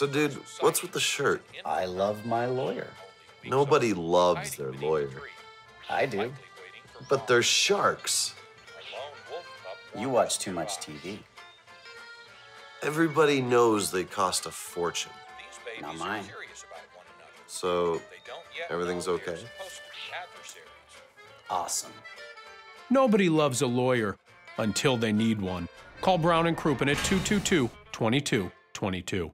So, dude, what's with the shirt? I love my lawyer. Nobody loves their lawyer. I do. But they're sharks. You watch too much TV. Everybody knows they cost a fortune. Not mine. So, everything's okay? Awesome. Nobody loves a lawyer until they need one. Call Brown and Crouppen at 222-2222.